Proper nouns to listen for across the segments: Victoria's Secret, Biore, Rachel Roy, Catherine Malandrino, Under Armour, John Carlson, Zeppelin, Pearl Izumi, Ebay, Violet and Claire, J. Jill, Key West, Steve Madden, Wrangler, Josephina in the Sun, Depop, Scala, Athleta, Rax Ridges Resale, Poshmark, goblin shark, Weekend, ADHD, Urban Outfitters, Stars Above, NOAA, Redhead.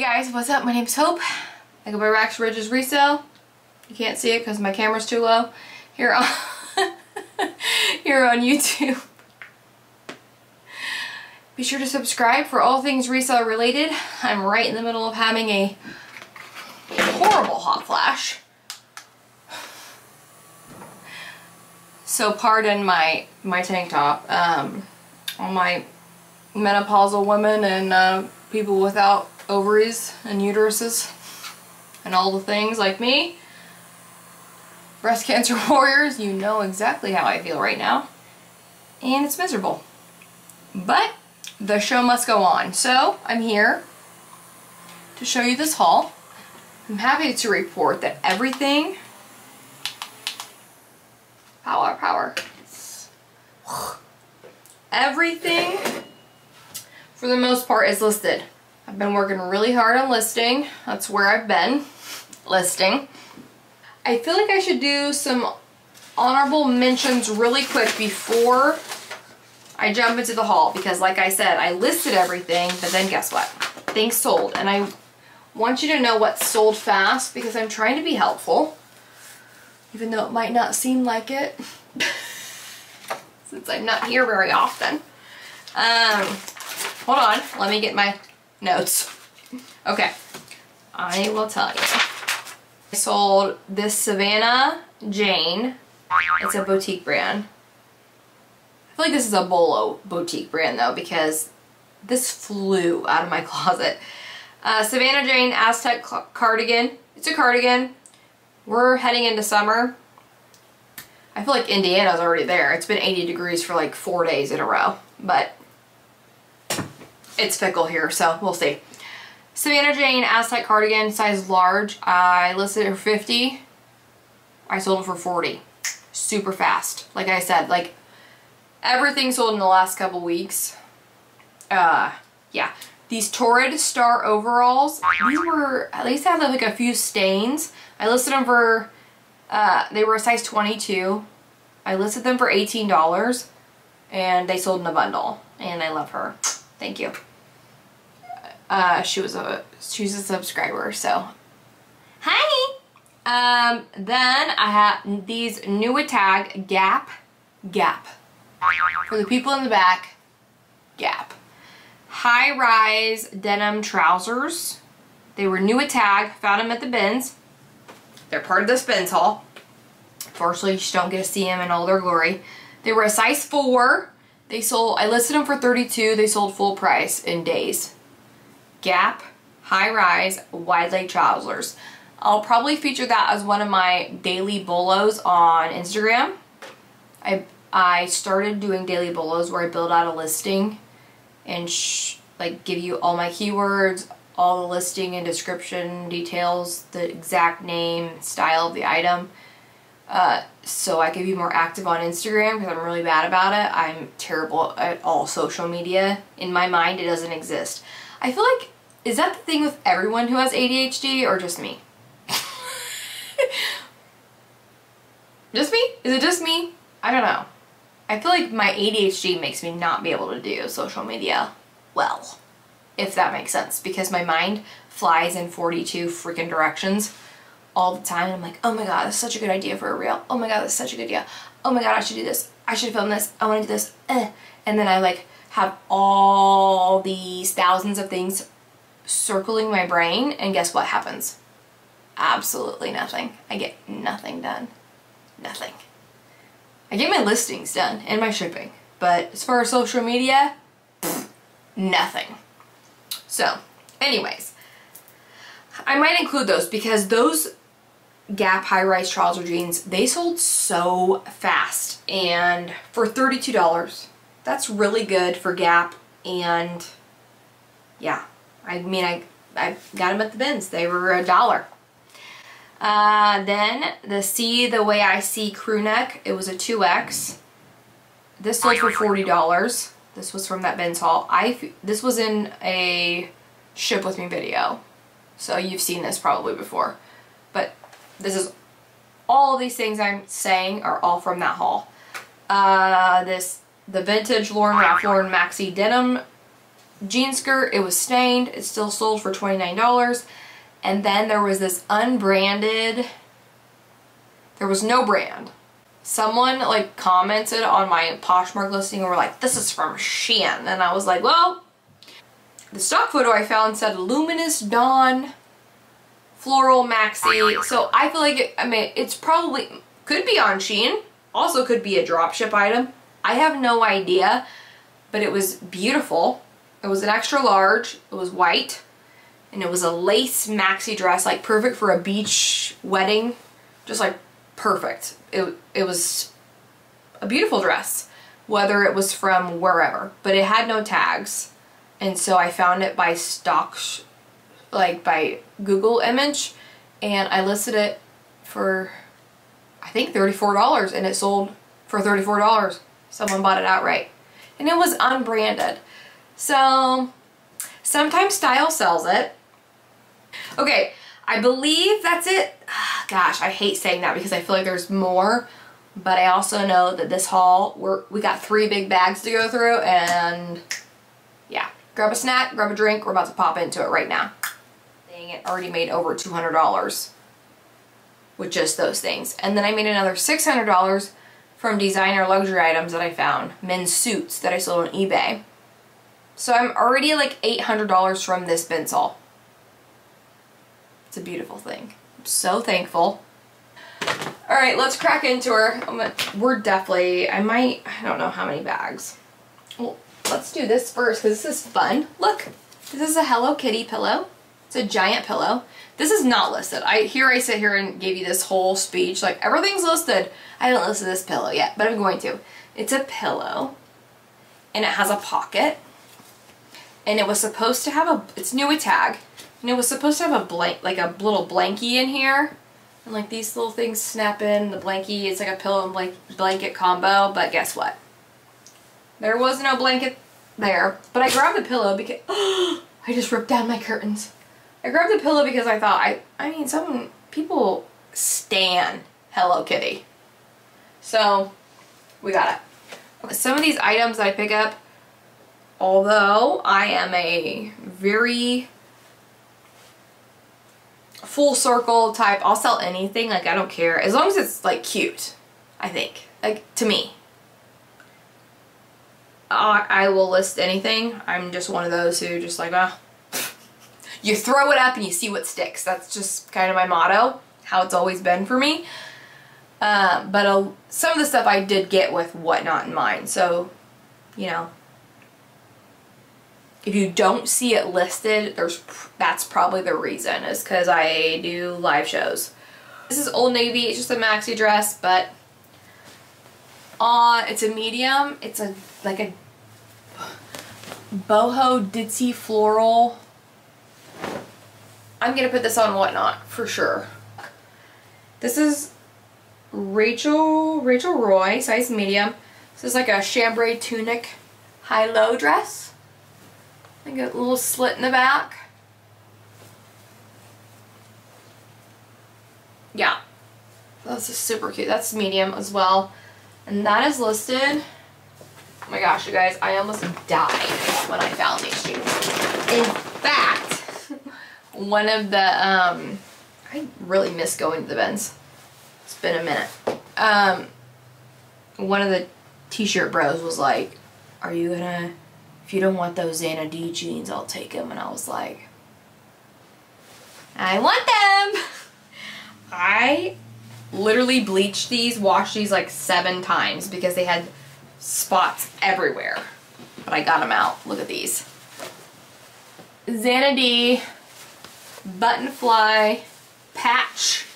Hey guys, what's up? My name is Hope. I go by Rax Ridges Resale. You can't see it because my camera's too low here on here on YouTube. Be sure to subscribe for all things resale related. I'm right in the middle of having a horrible hot flash, so pardon my tank top. All my menopausal women and people without ovaries and uteruses and all the things like me, breast cancer warriors, you know exactly how I feel right now, and it's miserable, but the show must go on. So I'm here to show you this haul. I'm happy to report that everything everything for the most part is listed. I've been working really hard on listing. That's where I've been, listing. I feel like I should do some honorable mentions really quick before I jump into the haul, because like I said, I listed everything, but then guess what? Things sold, and I want you to know what sold fast because I'm trying to be helpful, even though it might not seem like it since I'm not here very often. Hold on, let me get my notes. Okay, I will tell you. I sold this Savannah Jane. It's a boutique brand. I feel like this is a Bolo boutique brand though, because this flew out of my closet. Savannah Jane Aztec cardigan. It's a cardigan. We're heading into summer. I feel like Indiana's already there. It's been 80 degrees for like 4 days in a row, but it's fickle here, so we'll see. Savannah Jane Aztec cardigan, size large. I listed it for $50. I sold it for $40. Super fast. Like I said, like everything sold in the last couple weeks. Yeah. These Torrid Star overalls. These were, at least had like a few stains. I listed them for, they were a size 22. I listed them for $18 and they sold in a bundle, and I love her. Thank you. She's a subscriber, so hi. Then I have these new tag Gap for the people in the back. Gap high rise denim trousers. They were new tag. Found them at the bins. They're part of this bins haul. Unfortunately, you just don't get to see them in all their glory. They were a size 4. They sold, I listed them for $32. They sold full price in days. Gap high rise wide leg trousers. I'll probably feature that as one of my daily bolos on Instagram. I started doing daily bolos where I build out a listing and like give you all my keywords, all the listing and description details, the exact name, style of the item. So I could be more active on Instagram, because I'm really bad about it. I'm terrible at all social media. In my mind, it doesn't exist. I feel like, is that the thing with everyone who has ADHD or just me? Just me? Is it just me? I don't know. I feel like my ADHD makes me not be able to do social media well, if that makes sense, because my mind flies in 42 freaking directions all the time. I'm like, oh my god, that's such a good idea for a reel. Oh my god, that's such a good idea. Oh my god, I should do this. I should film this. I want to do this. And then I like have all these thousands of things circling my brain, and guess what happens? Absolutely nothing. I get nothing done. Nothing. I get my listings done and my shipping, but as far as social media, pff, nothing. So anyways, I might include those, because those Gap high-rise trouser jeans, they sold so fast, and for $32, that's really good for Gap. And yeah, I mean, I got them at the bins. They were $1. Then the Way I See crew neck, it was a 2X. This sold for $40. This was from that bins haul. This was in a ship with me video, so you've seen this probably before, but this is all of these things I'm saying are all from that haul. The vintage Lauren Ralph Lauren maxi denim jean skirt. It was stained. It still sold for $29. And then there was this unbranded, there was no brand. Someone like commented on my Poshmark listing and were like, this is from Shein. And I was like, well, the stock photo I found said Luminous Dawn Floral Maxi. So I feel like, I mean, it's probably, could be on Shein. Also could be a dropship item. I have no idea, but it was beautiful. It was an extra large, it was white, and it was a lace maxi dress, like perfect for a beach wedding. Just like perfect. It was a beautiful dress, whether it was from wherever, but it had no tags. And so I found it by stock, like by Google image, and I listed it for, I think $34, and it sold for $34. Someone bought it outright, and it was unbranded. So sometimes style sells it. Okay, I believe that's it. Gosh, I hate saying that because I feel like there's more, but I also know that this haul, we got 3 big bags to go through, and yeah, grab a snack, grab a drink. We're about to pop into it right now. Dang it, already made over $200 with just those things. And then I made another $600 from designer luxury items that I found, men's suits that I sold on eBay. So I'm already like $800 from this men's haul. It's a beautiful thing. I'm so thankful. All right, let's crack into her. We're definitely, I don't know how many bags. Well, let's do this first because this is fun. Look, this is a Hello Kitty pillow. It's a giant pillow. This is not listed. I sit here and gave you this whole speech, like everything's listed. I haven't listed this pillow yet, but I'm going to. It's a pillow, and it has a pocket, and it was supposed to have a, it's new with tag, and it was supposed to have a blank, like a little blankie in here, and like these little things snap in, the blankie, it's like a pillow and blanket combo, but guess what? There was no blanket there, but I grabbed the pillow because, oh, I just ripped down my curtains. I grabbed the pillow because I thought, I mean, some people stan Hello Kitty. So, we got it. Some of these items that I pick up, although I am a very full circle type, I'll sell anything, like I don't care, as long as it's like cute, I think, like to me. I will list anything. I'm just one of those who just like, ah. You throw it up and you see what sticks. That's just kind of my motto, how it's always been for me. But some of the stuff I did get with Whatnot in mind. So, you know, if you don't see it listed, that's probably the reason, is because I do live shows. This is Old Navy. It's just a maxi dress, but it's a medium. It's a like a boho ditzy floral. I'm gonna put this on Whatnot for sure. This is Rachel Roy, size medium. This is like a chambray tunic high-low dress. I got a little slit in the back. Yeah, that's super cute. That's medium as well. And that is listed. Oh my gosh, you guys, I almost died when I found these shoes. In fact, one of the, I really miss going to the bins. It's been a minute. One of the t-shirt bros was like, are you gonna, if you don't want those Anna D jeans, I'll take them. And I was like, I want them. I literally bleached these, washed these like 7 times because they had spots everywhere. But I got them out. Look at these. Xana D. Button fly patch.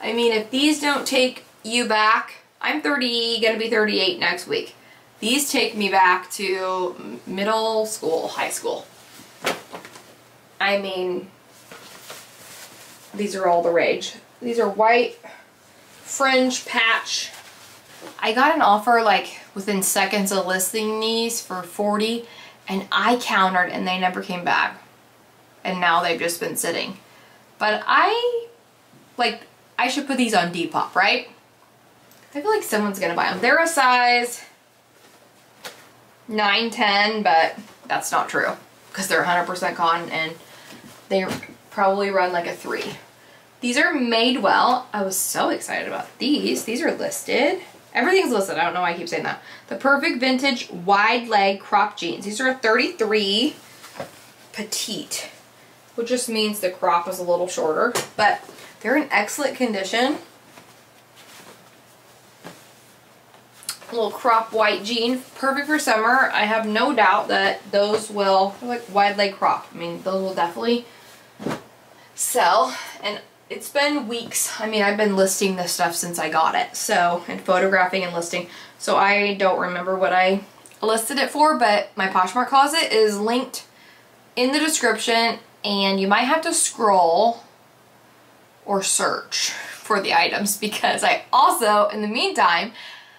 I mean, if these don't take you back, I'm 30, gonna be 38 next week. These take me back to middle school, high school. I mean, these are all the rage. These are white fringe patch. I got an offer like within seconds of listing these for $40, and I countered, and they never came back. And now they've just been sitting. But I should put these on Depop, right? I feel like someone's gonna buy them. They're a size 9, 10, but that's not true. because they're 100% cotton and they probably run like a 3. These are Madewell. I was so excited about these. These are listed. Everything's listed. I don't know why I keep saying that. The Perfect Vintage Wide Leg Crop Jeans. These are a 33 petite, which just means the crop is a little shorter, but they're in excellent condition. A little crop white jean, perfect for summer. I have no doubt that those will, like wide leg crop, I mean, those will definitely sell. And it's been weeks. I mean, I've been listing this stuff since I got it, so, and photographing and listing. So I don't remember what I listed it for, but my Poshmark closet is linked in the description, and you might have to scroll or search for the items, because I also, in the meantime,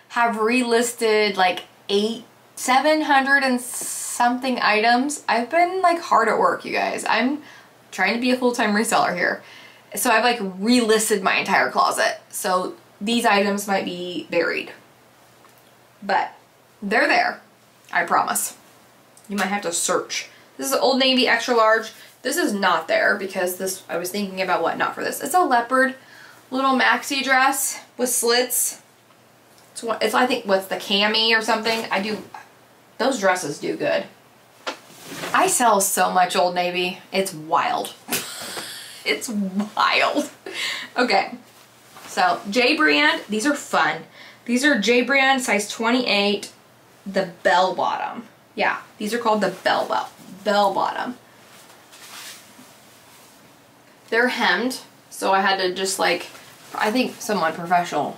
have relisted like 700 and something items. I've been like hard at work, you guys. I'm trying to be a full-time reseller here. So I've like relisted my entire closet. So these items might be buried, but they're there, I promise. You might have to search. This is an Old Navy extra large. This is not there because this, I was thinking about what not for this. It's a leopard little maxi dress with slits. It's I think what's the cami or something. I do, those dresses do good. I sell so much Old Navy. It's wild. It's wild. Okay, so J brand, these are fun. These are J brand size 28, the bell bottom. Yeah, these are called the bell bottom. They're hemmed, so I had to just like, I think someone professional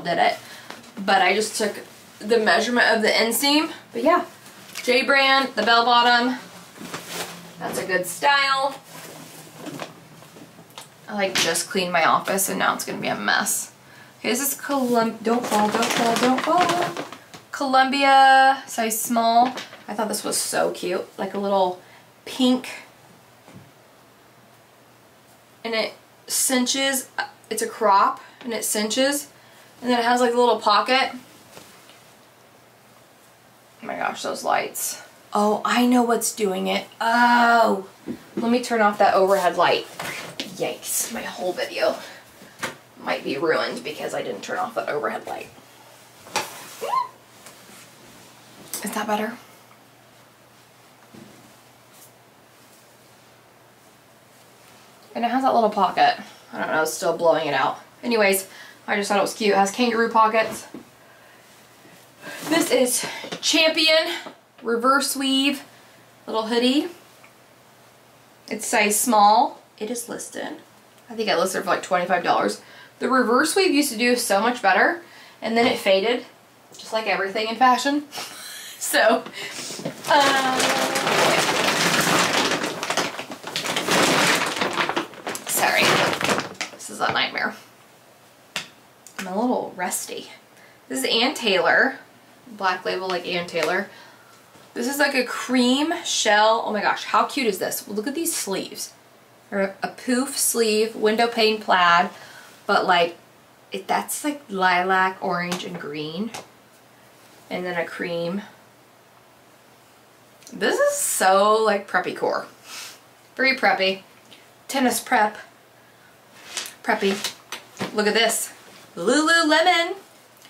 did it, but I just took the measurement of the inseam. But yeah, J brand, the bell bottom, that's a good style. I like just cleaned my office and now it's gonna be a mess. Okay, this is Columbia size small. I thought this was so cute, like a little pink, and it cinches. It's a crop and it cinches, and then it has like a little pocket. Oh my gosh, those lights. Oh, I know what's doing it. Oh, let me turn off that overhead light. Yikes, my whole video might be ruined because I didn't turn off that overhead light. Is that better? And it has that little pocket. I don't know, it's still blowing it out. Anyways, I just thought it was cute. It has kangaroo pockets. This is Champion reverse weave little hoodie. It's size small. It is listed. I think I listed it for like $25. The reverse weave used to do so much better, and then it faded, just like everything in fashion. So, sorry, this is a nightmare. I'm a little rusty. This is Ann Taylor, black label like Ann Taylor. This is like a cream shell. Oh my gosh, how cute is this? Well, look at these sleeves. Or a poof sleeve, window pane plaid, but like, that's like lilac, orange, and green. And then a cream. This is so like preppy core. Very preppy. Tennis prep. Preppy. Look at this. Lululemon,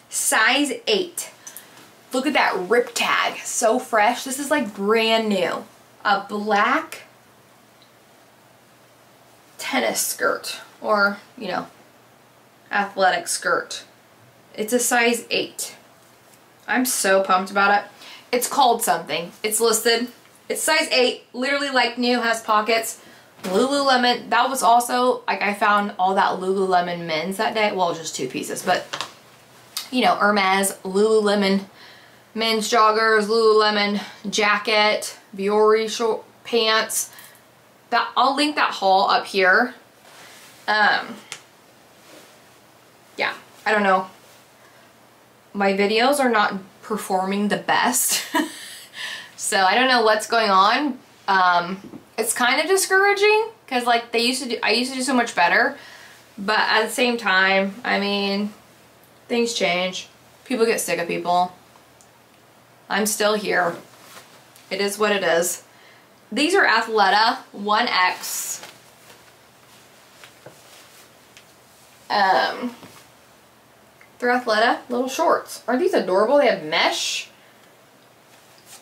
size 8. Look at that rip tag, so fresh. This is like brand new. A black tennis skirt, or you know, athletic skirt. It's a size 8. I'm so pumped about it. It's called something. It's listed. It's size 8, literally like new, has pockets. Lululemon, that was also, like I found all that Lululemon men's that day. Well, just 2 pieces, but you know, Hermes, Lululemon men's joggers, Lululemon jacket, Biore short pants. That, I'll link that haul up here. Yeah, I don't know. My videos are not performing the best. So I don't know what's going on. It's kind of discouraging because like I used to do so much better, but at the same time, I mean, things change. People get sick of people. I'm still here. It is what it is. These are Athleta 1X. They're Athleta little shorts. Aren't these adorable? They have mesh.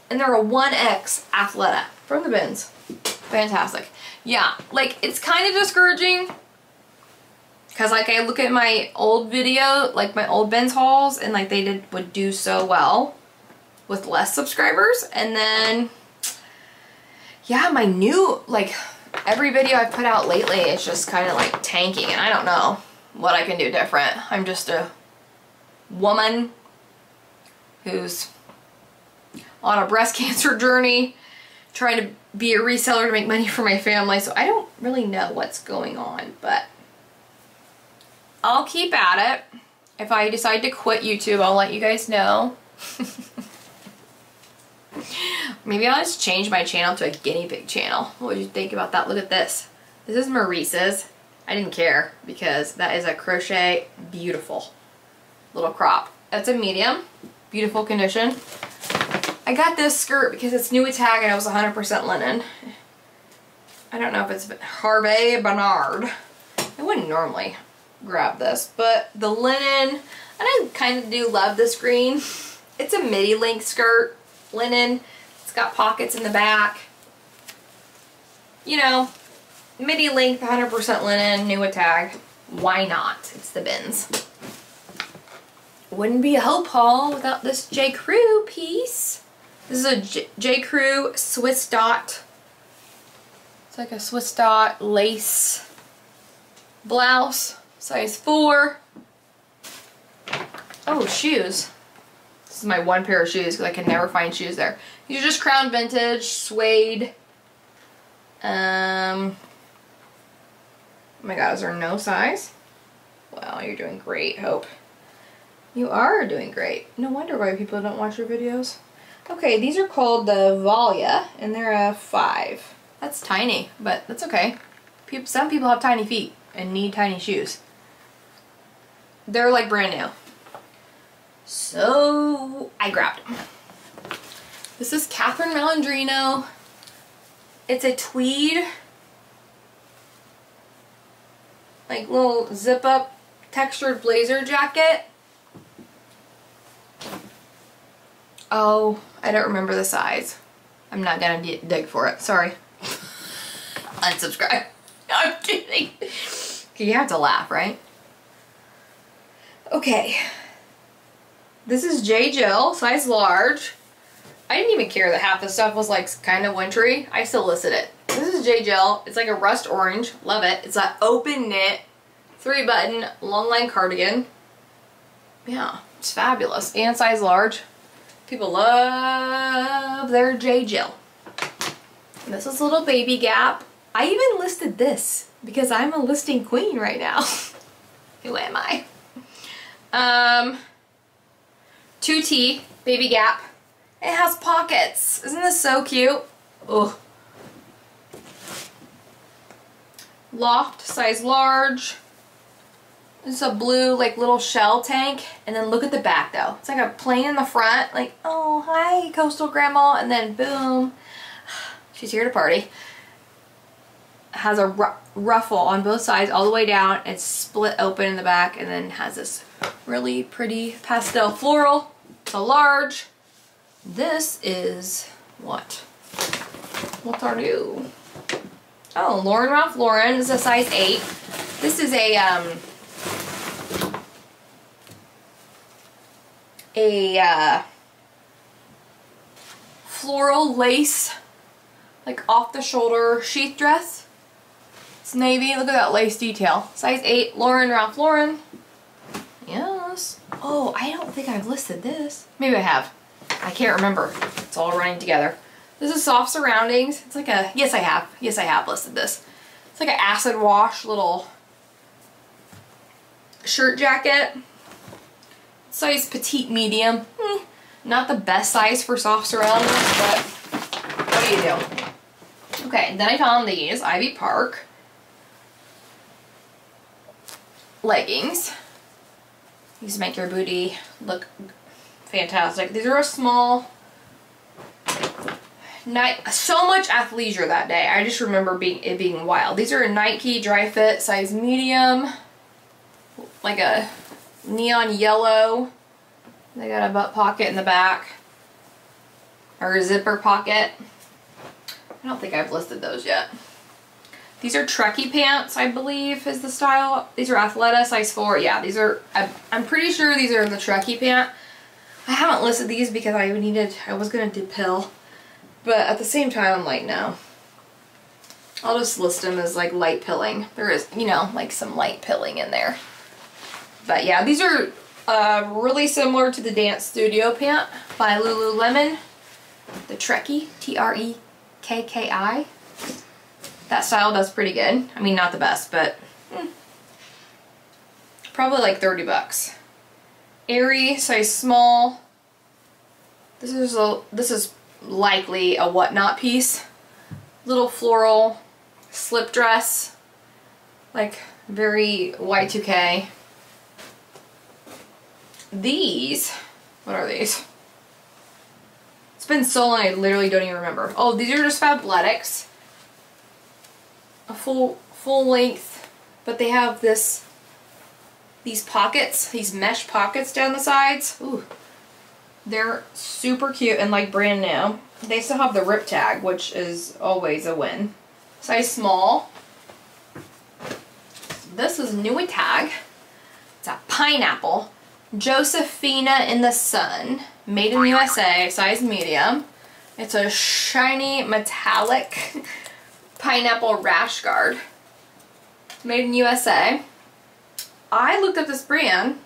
And they're a 1X Athleta from the bins. Fantastic. Yeah, like it's kind of discouraging because like I look at my old video, like my old bins hauls, and like they would do so well with less subscribers. And then yeah, my new, like every video I've put out lately, it's just kind of like tanking, and I don't know what I can do different. I'm just a woman who's on a breast cancer journey, trying to be a reseller to make money for my family. So I don't really know what's going on, but I'll keep at it. If I decide to quit YouTube, I'll let you guys know. Maybe I'll just change my channel to a guinea pig channel. What would you think about that? Look at this. This is Maurice's. I didn't care because that is a crochet, beautiful little crop. That's a medium, beautiful condition. I got this skirt because it's new tag and it was 100% linen. I don't know if it's Harvey Bernard. I wouldn't normally grab this, but the linen, and I kind of do love this green. It's a midi length skirt, linen. It's got pockets in the back. You know, midi length, 100% linen, new tag. Why not? It's the bins. Wouldn't be a hope haul without this J.Crew piece. This is a J.Crew Swiss dot. It's like a Swiss dot lace blouse, size 4. Oh, shoes. This is my one pair of shoes because I can never find shoes there. These are just Crown Vintage, suede. Oh my God, is there no size? Wow, you're doing great, Hope. You are doing great. No wonder why people don't watch your videos. Okay, these are called the Valia, and they're a 5. That's tiny, but that's okay. Some people have tiny feet and need tiny shoes. They're like brand new. So I grabbed them. This is Catherine Malandrino. It's a tweed, like little zip up textured blazer jacket. Oh, I don't remember the size. I'm not gonna dig for it, sorry. Unsubscribe. No, I'm kidding. You have to laugh, right? Okay. This is J. Jill, size large. I didn't even care that half the stuff was like kind of wintry. I still listed it. This is J. Jill. It's like a rust orange. Love it. It's an open knit, 3-button, long line cardigan. Yeah, it's fabulous. And size large. People love their J. Jill. And this is little baby Gap. I even listed this because I'm a listing queen right now. Who am I? 2T baby Gap. It has pockets. Isn't this so cute? Oh. Loft, size large. It's a blue, like, little shell tank. And then look at the back, though. It's like a plane in the front. Like, oh, hi, coastal grandma. And then, boom. She's here to party. It has a ruffle on both sides all the way down. It's split open in the back. And then has this really pretty pastel floral. It's a large. This is what? What's our new? Oh, Lauren Ralph Lauren is a size 8. This is a floral lace, like off the shoulder sheath dress. It's navy, look at that lace detail. Size 8, Lauren Ralph Lauren. Yes. Oh, I don't think I've listed this. Maybe I have. I can't remember. It's all running together. This is Soft Surroundings. It's like a, yes I have. Yes, I have listed this. It's like an acid wash little shirt jacket. Size petite medium. Not the best size for soft surroundings, but what do you do? Okay, then I found these Ivy Park leggings. These make your booty look fantastic. These are a small so much athleisure that day. I just remember it being wild. These are a Nike dry fit, size medium, like a neon yellow. They got a butt pocket in the back, or a zipper pocket. I don't think I've listed those yet. These are Trekkie pants, I believe, is the style. These are Athleta, size 4. Yeah, these are, I'm pretty sure these are the Trekkie pant. I haven't listed these because I was gonna depill. But at the same time, I'm like, no. I'll just list them as like light pilling. There is, you know, like some light pilling in there. But yeah, these are really similar to the Dance Studio pant by Lululemon. The Trekkie, T-R-E-K-K-I. That style does pretty good. I mean, not the best, but probably like 30 bucks. Airy, size small. This is likely a whatnot piece. Little floral slip dress, like very Y2K. These, what are these? It's been so long, I literally don't even remember. Oh, these are just Fabletics. A full length, but they have these pockets, these mesh pockets down the sides. Ooh, they're super cute and like brand new. They still have the rip tag, which is always a win. Size small. This is Nui Tag. It's a pineapple. Josephina in the Sun, made in USA, size medium. It's a shiny metallic pineapple rash guard, made in USA. I looked up this brand,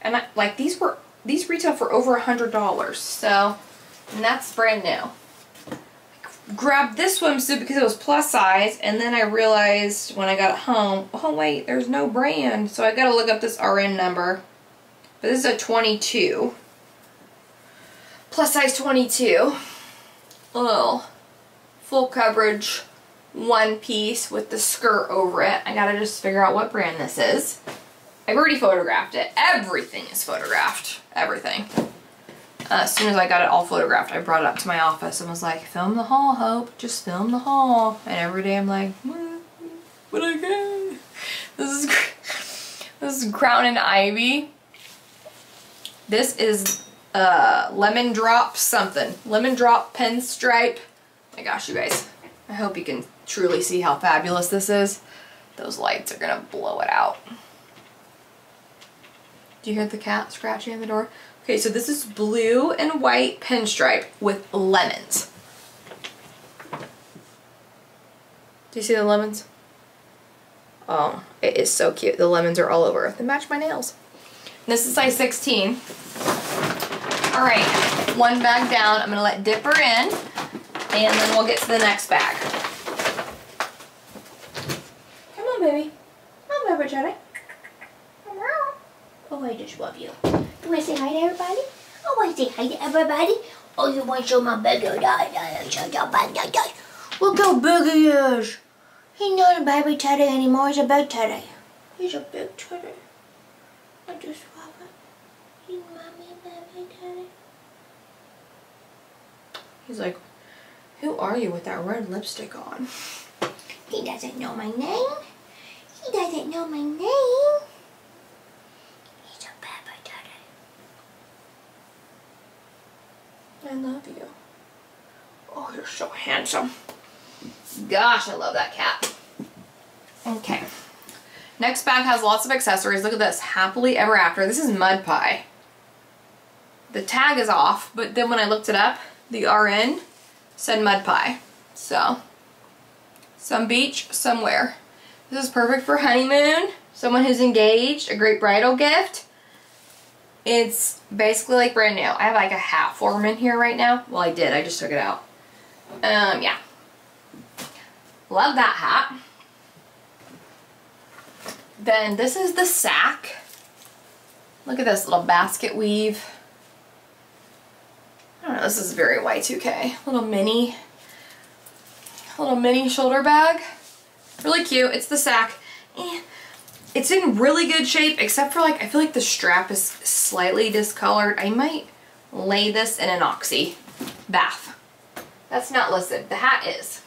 and these retail for over $100. So, and that's brand new. I grabbed this swimsuit because it was plus size, and then I realized when I got home, oh wait, there's no brand. So I gotta look up this RN number. But this is a 22. Plus size 22. Oh, full coverage one piece with the skirt over it. I gotta just figure out what brand this is. I've already photographed it. Everything is photographed. Everything. As soon as I got it all photographed, I brought it up to my office and was like, film the haul, Hope. Just film the haul. And every day I'm like, what I got? This is Crown and Ivy. This is Lemon Drop something. Lemon Drop Pinstripe. Oh my gosh, you guys. I hope you can truly see how fabulous this is. Those lights are gonna blow it out. Do you hear the cat scratching at the door? Okay, so this is blue and white pinstripe with lemons. Do you see the lemons? Oh, it is so cute. The lemons are all over. They match my nails. This is size 16. All right, one bag down. I'm gonna let Dipper in, and then we'll get to the next bag. Come on, baby. Come on, baby Jenny. Come on. Oh, I just love you. You wanna say hi to everybody? I wanna say hi to everybody. Oh, you wanna show my bigger dad? Look how big he is. He's not a baby teddy anymore, he's a big teddy. He's a big teddy. I just love it. You mommy, baby, daddy. He's like, who are you with that red lipstick on? He doesn't know my name. He doesn't know my name. He's a baby daddy. I love you. Oh, you're so handsome. Gosh, I love that cat. Okay. Next bag has lots of accessories. Look at this. Happily Ever After. This is Mud Pie. The tag is off, but then when I looked it up, the RN said Mud Pie. So, some beach, somewhere. This is perfect for honeymoon, someone who's engaged, a great bridal gift. It's basically like brand new. I have like a hat form in here right now. Well, I did, I just took it out. Yeah. Love that hat. Then this is the sack. Look at this little basket weave. I don't know, this is very Y2K. Little mini shoulder bag. Really cute. It's the sack. It's in really good shape, except for like, I feel like the strap is slightly discolored. I might lay this in an oxy bath. That's not listed. The hat is.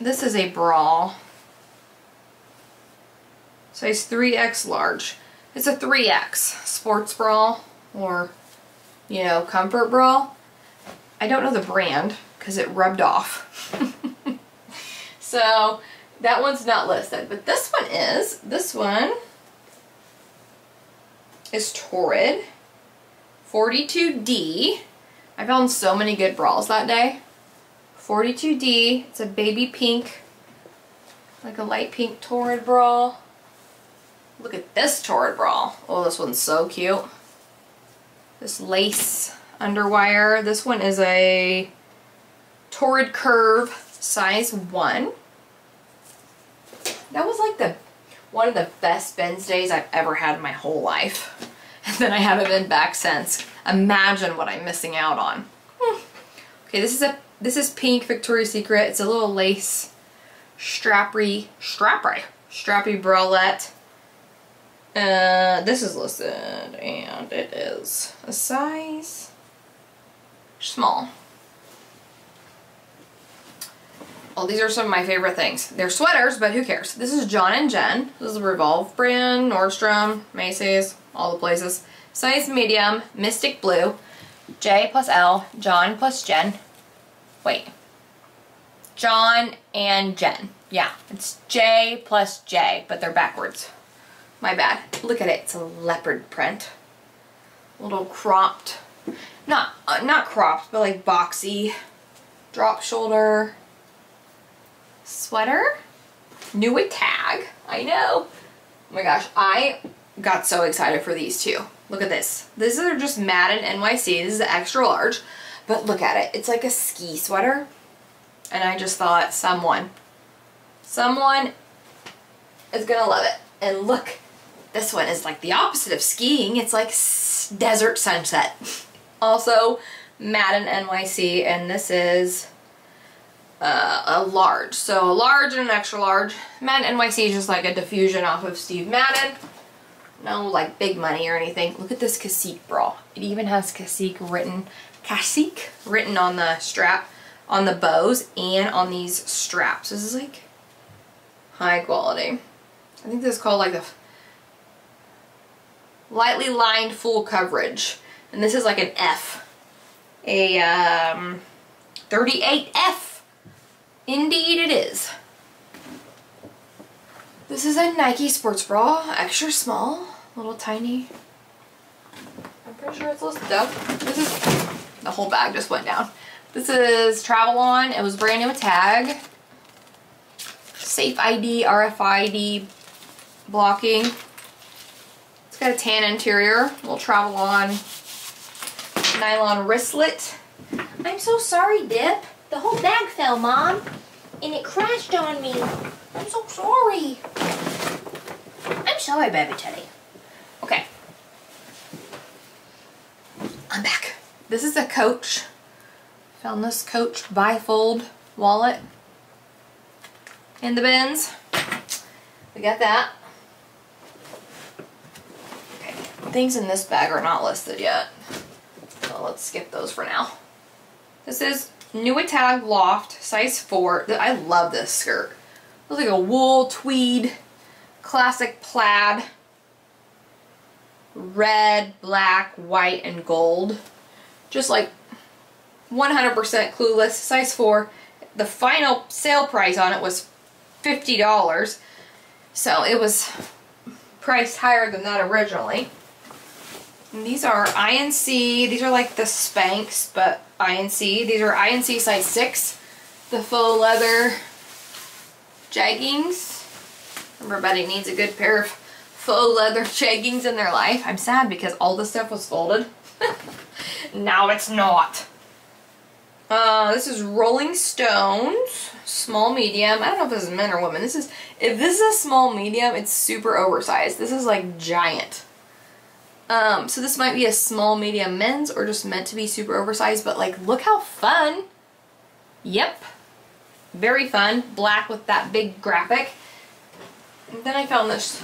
This is a bra. Size 3X large. It's a 3X sports bra or, you know, comfort bra. I don't know the brand because it rubbed off. So that one's not listed, but this one is. This one is Torrid 42D. I found so many good bras that day. 42D, it's a baby pink, like a light pink Torrid bra. Look at this Torrid bra. Oh, this one's so cute. This lace underwire. This one is a Torrid Curve size 1. That was like one of the best bins days I've ever had in my whole life. And then I haven't been back since. Imagine what I'm missing out on. Okay, this is pink Victoria's Secret. It's a little lace strappy bralette. This is listed, and it is a size small. Well, these are some of my favorite things. They're sweaters, but who cares? This is John and Jen. This is a Revolve brand, Nordstrom, Macy's, all the places. Size medium, Mystic Blue, J+L, John+Jen. Wait, John and Jen. Yeah, it's J+J, but they're backwards. My bad. Look at it. It's a leopard print. A little cropped. Not cropped, but like boxy. Drop shoulder. Sweater. New with tag. I know. Oh my gosh. I got so excited for these two. Look at this. These are just Madden NYC. This is the extra large. But look at it. It's like a ski sweater. And I just thought someone is going to love it. And look. This one is like the opposite of skiing. It's like desert sunset. Also, Madden NYC, and this is a large. So a large and an extra large. Madden NYC is just like a diffusion off of Steve Madden. No like big money or anything. Look at this Cacique bra. It even has Cacique written on the strap, on the bows, and on these straps. This is like high quality. I think this is called like the lightly lined full coverage, and this is like an F, a 38F. Indeed it is. This is a Nike sports bra, extra small, little tiny. I'm pretty sure it's listed though. This is, the whole bag just went down. This is Travel On. It was brand new with tag. Safe ID, RFID blocking. It's got a tan interior. We'll Travel On nylon wristlet. I'm so sorry, Dip. The whole bag fell, Mom, and it crashed on me. I'm so sorry. I'm sorry, baby Teddy. Okay. I'm back. This is a Coach. Found this Coach bifold wallet in the bins. We got that. Okay, things in this bag are not listed yet, so let's skip those for now. This is new with tag Loft, size 4. I love this skirt. It looks like a wool tweed, classic plaid, red, black, white, and gold. Just like 100% Clueless, size 4. The final sale price on it was $50, so it was priced higher than that originally. And these are INC. These are like the Spanx, but INC. These are INC size 6. The faux leather jeggings. Everybody needs a good pair of faux leather jeggings in their life. I'm sad because all this stuff was folded. Now it's not. This is Rolling Stones, small medium. I don't know if this is men or women. If this is a small medium, it's super oversized. This is like giant. So this might be a small medium men's or just meant to be super oversized, but like look how fun. Yep. Very fun. Black with that big graphic. And then I found this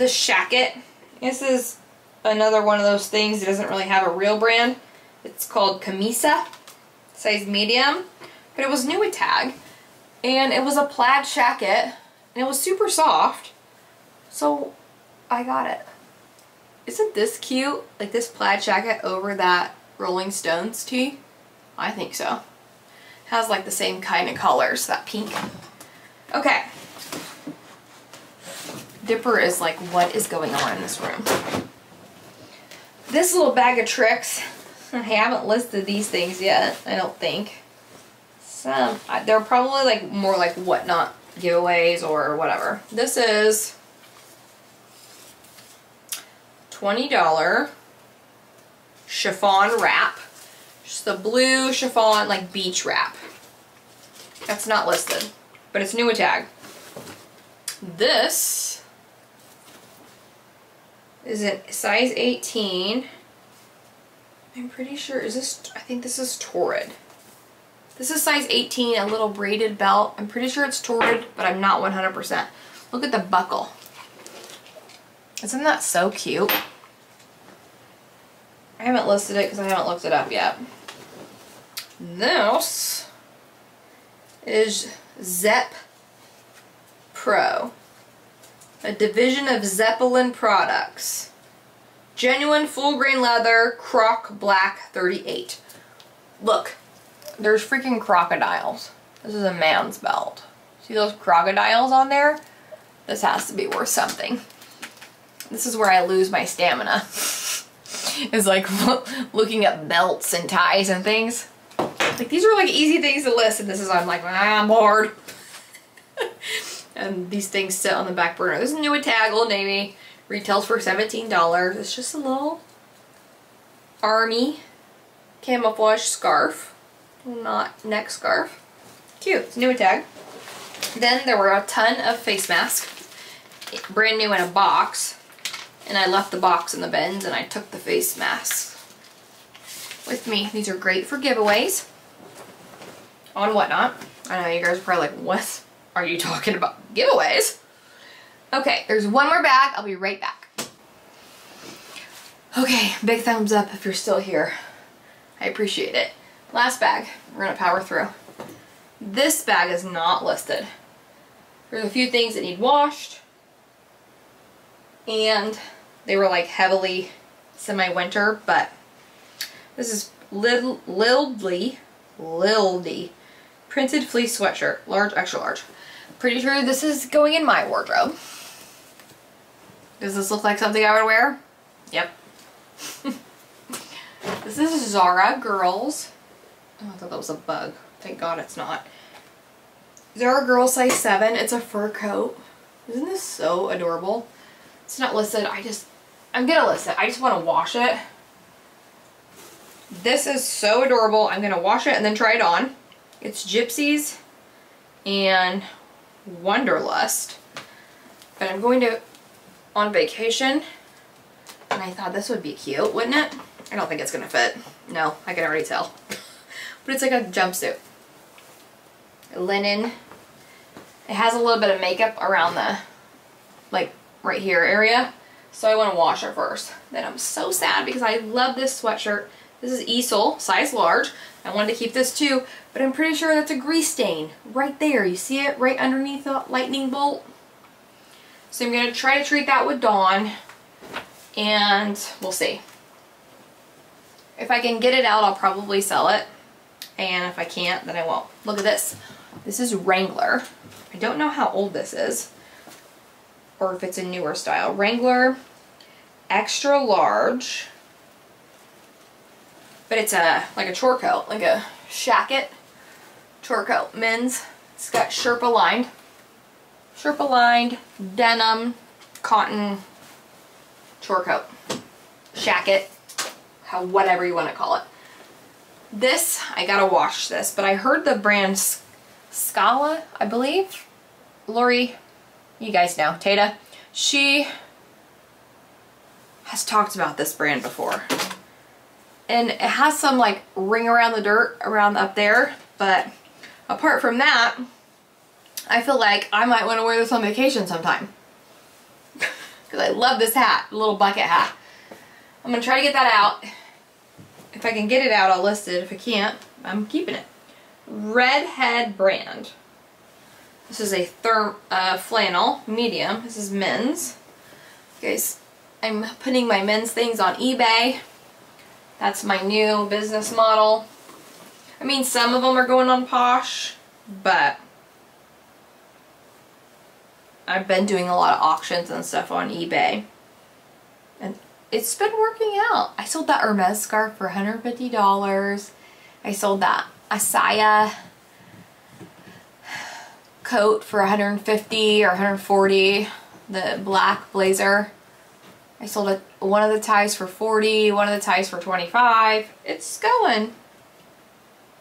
shacket. This is another one of those things that doesn't really have a real brand. It's called Camisa, size medium, but it was new with tag, and it was a plaid jacket, and it was super soft, so I got it. Isn't this cute? Like this plaid jacket over that Rolling Stones tee? I think so. It has like the same kind of colors, that pink. Okay. Dipper is like, what is going on in this room? This little bag of tricks, I haven't listed these things yet, I don't think. Some, they're probably like more like whatnot giveaways or whatever. This is $20 chiffon wrap. Just the blue chiffon, like beach wrap. That's not listed, but it's new with tag. This is a size 18. I'm pretty sure, is this, I think this is Torrid. This is size 18, a little braided belt. I'm pretty sure it's Torrid, but I'm not 100%. Look at the buckle. Isn't that so cute? I haven't listed it because I haven't looked it up yet. This is Zepp Pro, a division of Zeppelin products. Genuine full grain leather, croc black 38. Look, there's freaking crocodiles. This is a man's belt. See those crocodiles on there? This has to be worth something. This is where I lose my stamina. It's like looking at belts and ties and things. Like these are like easy things to list, and this is, I'm like, ah, I'm bored. And these things sit on the back burner. This is new with tag, Old Navy. Retails for $17. It's just a little army camouflage scarf, not neck scarf. Cute. It's new with tag. Then there were a ton of face masks, brand new in a box, and I left the box in the bins and I took the face masks with me. These are great for giveaways on Whatnot. I know you guys are probably like, what are you talking about? Giveaways? Okay, there's one more bag. I'll be right back. Okay, big thumbs up if you're still here. I appreciate it. Last bag. We're gonna power through. This bag is not listed. There's a few things that need washed, and they were like heavily semi-winter, but this is Lildy printed fleece sweatshirt, large, extra large. Pretty sure this is going in my wardrobe. Does this look like something I would wear? Yep. This is Zara Girls. Oh, I thought that was a bug. Thank God it's not. Zara Girls size 7. It's a fur coat. Isn't this so adorable? It's not listed. I'm gonna list it. I just want to wash it. This is so adorable. I'm gonna wash it and then try it on. It's Gypsies and Wonderlust, but I'm going to on vacation, and I thought this would be cute, wouldn't it? I don't think it's gonna fit. No, I can already tell. But it's like a jumpsuit, linen. It has a little bit of makeup around the, like right here area, so I want to wash it first. Then I'm so sad because I love this sweatshirt. This is Easel, size large. I wanted to keep this too, but I'm pretty sure that's a grease stain right there. You see it right underneath the lightning bolt? So I'm gonna try to treat that with Dawn, and we'll see. If I can get it out, I'll probably sell it. And if I can't, then I won't. Look at this. This is Wrangler. I don't know how old this is or if it's a newer style. Wrangler, extra large. But it's a, like a chore coat, like a shacket chore coat, men's. It's got Sherpa lined denim cotton chore coat, shacket, how, whatever you want to call it. This, I gotta wash this, but I heard the brand Scala, I believe. Lori, you guys know, Tata, she has talked about this brand before. And it has some like ring around the dirt around up there, but apart from that, I feel like I might want to wear this on vacation sometime because I love this hat, the little bucket hat. I'm gonna try to get that out. If If I can get it out, I'll list it. If I can't, I'm keeping it. Redhead brand. This is a flannel, medium. This is men's. Guys, I'm putting my men's things on eBay. That's my new business model. I mean, some of them are going on Posh, but I've been doing a lot of auctions and stuff on eBay. And it's been working out. I sold that Hermes scarf for $150. I sold that Asaya coat for $150 or $140. The black blazer. I sold one of the ties for $40, one of the ties for $25. It's going.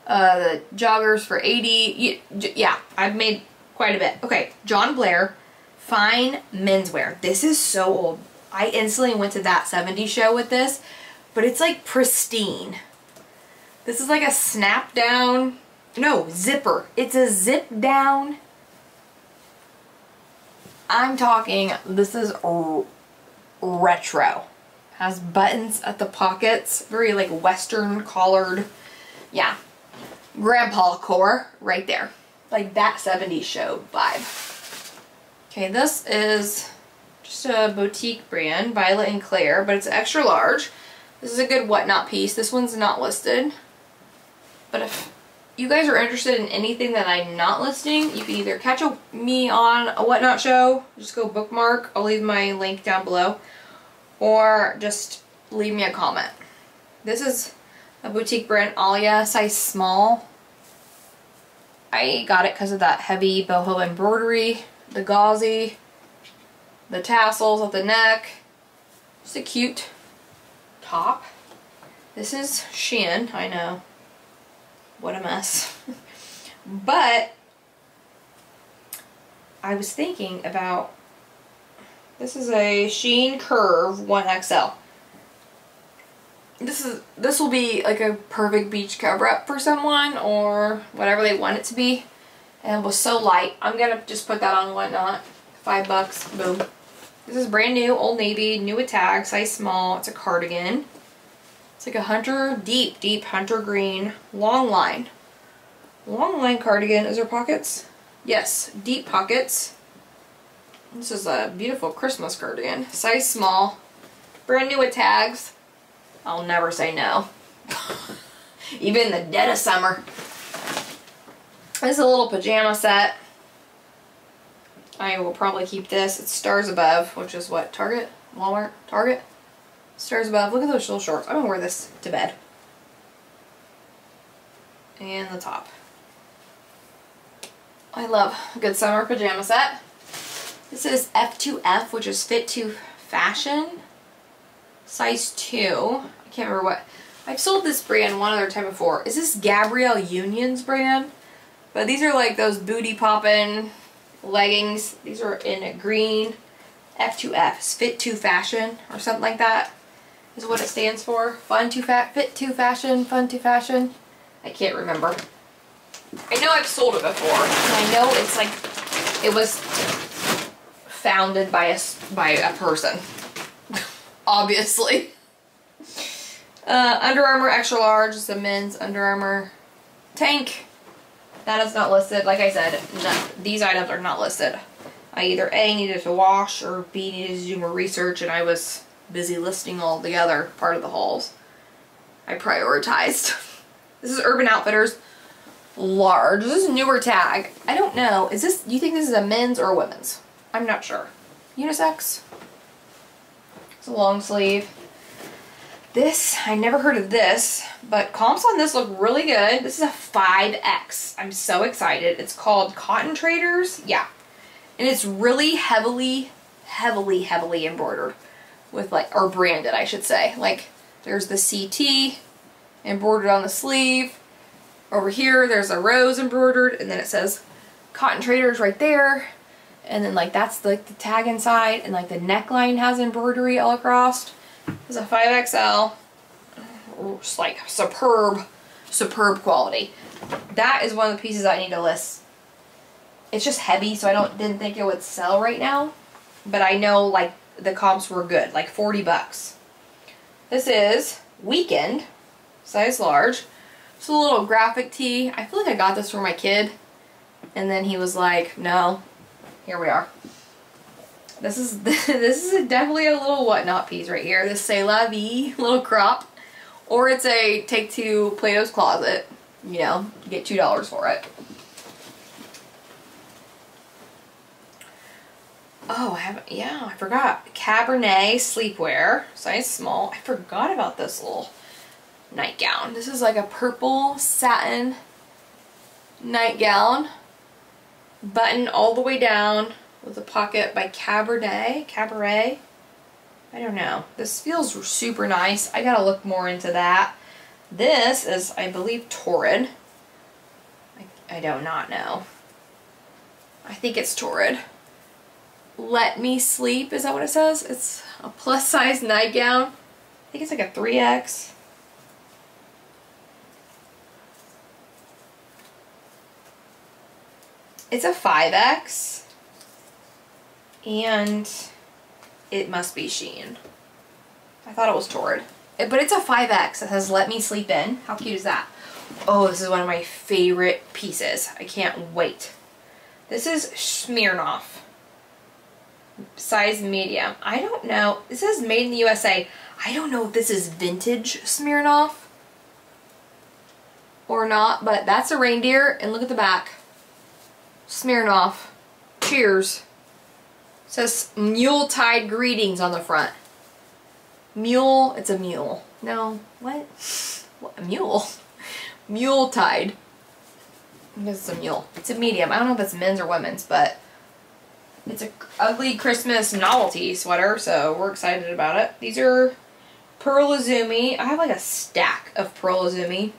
The joggers for $80. Yeah, I've made quite a bit. Okay, John Blair, fine menswear. This is so old. I instantly went to That 70s Show with this, but it's like pristine. This is like a snap down, no, zipper. It's a zip down. I'm talking, this is retro. Has buttons at the pockets, very like Western collared. Yeah, grandpa core right there. Like That 70s Show vibe. Okay, this is just a boutique brand, Violet and Claire, but it's extra large. This is a good whatnot piece. This one's not listed. But if you guys are interested in anything that I'm not listing, you can either catch me on a whatnot show, just go bookmark, I'll leave my link down below, or just leave me a comment. This is a boutique brand, Alia, size small. I got it because of that heavy boho embroidery, the gauzy, the tassels at the neck. Just a cute top. This is Shein, I know. What a mess. But I was thinking about, this is a Shein Curve 1XL. This will be like a perfect beach cover up for someone or whatever they want it to be. And it was so light. I'm gonna just put that on whatnot. $5, boom. This is brand new, Old Navy, new with tag, size small. It's a cardigan. It's like a hunter, deep hunter green, long line. Long line cardigan. Is there pockets? Yes, deep pockets. This is a beautiful Christmas cardigan. Size small, brand new with tags. I'll never say no. Even in the dead of summer. This is a little pajama set. I will probably keep this. It's Stars Above, which is what? Target? Walmart? Target? Stars Above. Look at those little shorts. I'm gonna wear this to bed. And the top. I love a good summer pajama set. This is F2F, which is Fit to Fashion. Size 2. I can't remember what. I've sold this brand one other time before. Is this Gabrielle Union's brand? But these are like those booty poppin' leggings. These are in a green. F2F. Fit to Fashion or something like that is what it stands for. Fit to Fashion. Fun to Fashion. I can't remember. I know I've sold it before. And I know it's like it was founded by a person. Obviously. Under Armour extra large. It's a men's Under Armour tank. That is not listed. Like I said, these items are not listed. I either A, needed to wash, or B, needed to do more research, and I was busy listing all the other part of the hauls. I prioritized. This is Urban Outfitters large. This is newer tag. I don't know. Is this, do you think this is a men's or a women's? I'm not sure. Unisex? It's a long sleeve. This, I never heard of this, but comps on this look really good. This is a 5X. I'm so excited. It's called Cotton Traders. Yeah. And it's really heavily embroidered with like, or branded, I should say. Like, there's the CT embroidered on the sleeve. Over here, there's a rose embroidered, and then it says Cotton Traders right there. And then like, that's like the tag inside, and like the neckline has embroidery all across. This is a 5XL, it's like superb quality. That is one of the pieces I need to list. It's just heavy, so I didn't think it would sell right now, but I know like the comps were good, like $40. This is Weekend, size large. It's a little graphic tee. I feel like I got this for my kid, and then he was like, no, here we are. This is definitely a little whatnot piece right here. This C'est La Vie little crop. Or it's a take to Plato's Closet. You know, you get $2 for it. Oh, I haven't, yeah, I forgot. Cabernet sleepwear, size small. I forgot about this little nightgown. This is like a purple satin nightgown. Button all the way down with a pocket by Cabaret. I don't know. This feels super nice. I gotta look more into that. This is, I believe, Torrid. I do not know. I think it's Torrid. Let Me Sleep, is that what it says? It's a plus size nightgown. I think it's like a 3X. It's a 5X. And it must be Shein. I thought it was Torrid. But it's a 5X that says Let Me Sleep In. How cute is that? Oh, this is one of my favorite pieces. I can't wait. This is Smirnoff. Size medium. I don't know. It says made in the USA. I don't know if this is vintage Smirnoff or not, but that's a reindeer. And look at the back. Smirnoff. Cheers. It says Mule-Tide Greetings on the front. Mule. It's a mule. No. What? A mule. Mule-Tide. It's a mule. It's a medium. I don't know if it's men's or women's, but it's a ugly Christmas novelty sweater, so we're excited about it. These are Pearl Izumi. I have like a stack of Pearl Izumi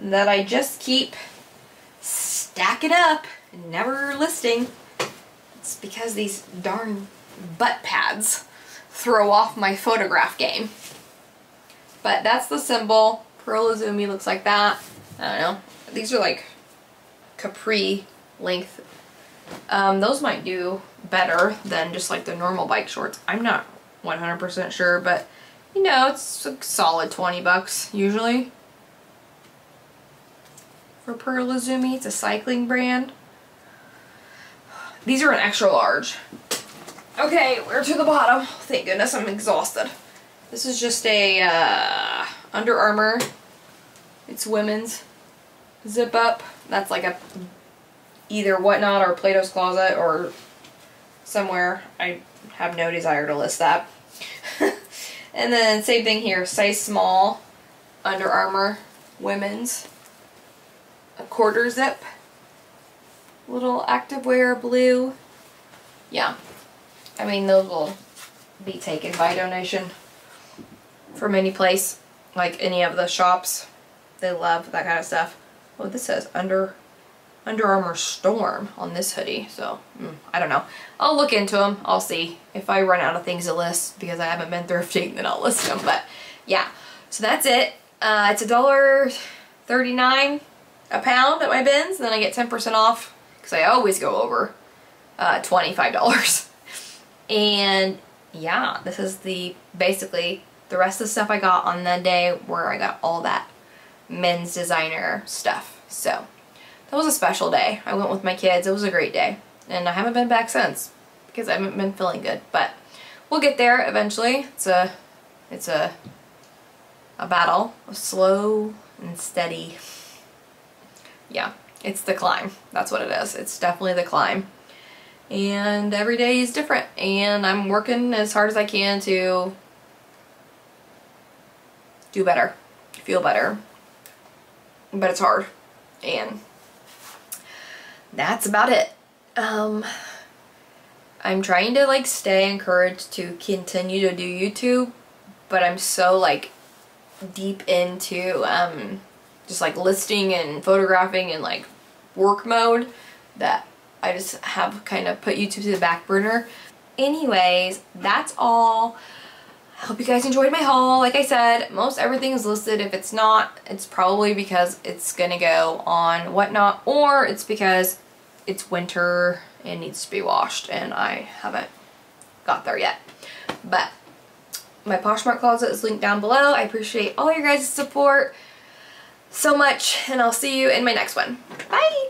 that I just keep stacking up and never listing. It's because these darn butt pads throw off my photograph game. But that's the symbol. Pearl Izumi looks like that. I don't know. These are like capri length. Those might do better than just like the normal bike shorts. I'm not 100% sure, but you know, it's a solid 20 bucks usually. For Pearl Izumi, it's a cycling brand. These are an extra large. Okay, we're to the bottom. Thank goodness, I'm exhausted. This is just a Under Armour. It's women's zip up. That's like a either Whatnot or Plato's Closet or somewhere. I have no desire to list that. And then same thing here, size small, Under Armour, women's, a quarter zip, little activewear blue. Yeah, I mean those will be taken by donation from any place, like any of the shops. They love that kind of stuff. Oh, this says Under Armour Storm on this hoodie, so I don't know. I'll look into them. I'll see if I run out of things to list because I haven't been thrifting. Then I'll list them. But yeah, so that's it. It's $1.39 a pound at my bins. And then I get 10% off because I always go over $25. And yeah, this is basically the rest of the stuff I got on the day where I got all that men's designer stuff. So. It was a special day. I went with my kids. It was a great day. And I haven't been back since because I haven't been feeling good. But we'll get there eventually. It's a battle. A slow and steady. Yeah, it's the climb. That's what it is. It's definitely the climb. And every day is different. And I'm working as hard as I can to do better, feel better. But it's hard. And that's about it. I'm trying to like stay encouraged to continue to do YouTube, but I'm so like deep into just like listing and photographing and like work mode that I just have kind of put YouTube to the back burner. Anyways, that's all. I hope you guys enjoyed my haul. Like I said, most everything is listed. If it's not, it's probably because it's gonna go on Whatnot, or it's because it's winter and needs to be washed and I haven't got there yet. But My Poshmark closet is linked down below. I appreciate all your guys' support so much, and I'll see you in my next one. Bye!